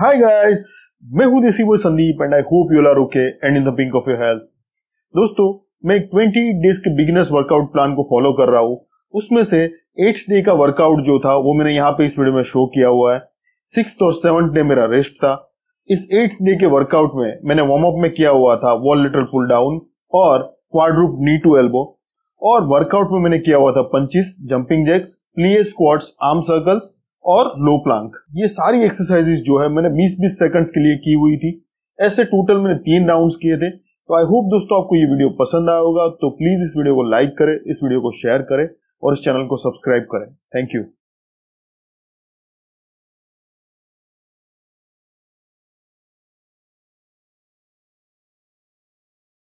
Hi guys, मैं हूं desi boy Sandeep and I hope you all are okay and in the pink of your health। दोस्तों, मैं एक 20 days के बिगिनर्स वर्कआउट प्लान को फॉलो कर रहा हूं। उसमें से 8th डे का वर्कआउट जो था वो मैंने यहाँ पे इस वीडियो में शो किया हुआ है। 6th और 7th डे मेरा रेस्ट था। इस 8th डे के वर्कआउट में मैंने वार्म अप में किया हुआ था वॉल लेटरल पुल डाउन और क्वाड्रूप नी टू एल्बो, और वर्कआउट में मैंने किया हुआ था punches, jumping jacks, plie squats, arm circles और लो प्लांक। ये सारी एक्सरसाइजेस जो है मैंने 20-20 सेकंड्स के लिए की हुई थी। ऐसे टोटल मैंने 3 राउंड्स किए थे। तो आई होप दोस्तों आपको ये वीडियो पसंद आया होगा। तो प्लीज इस वीडियो को लाइक करें, इस वीडियो को शेयर करें और इस चैनल को सब्सक्राइब करें। Thank you.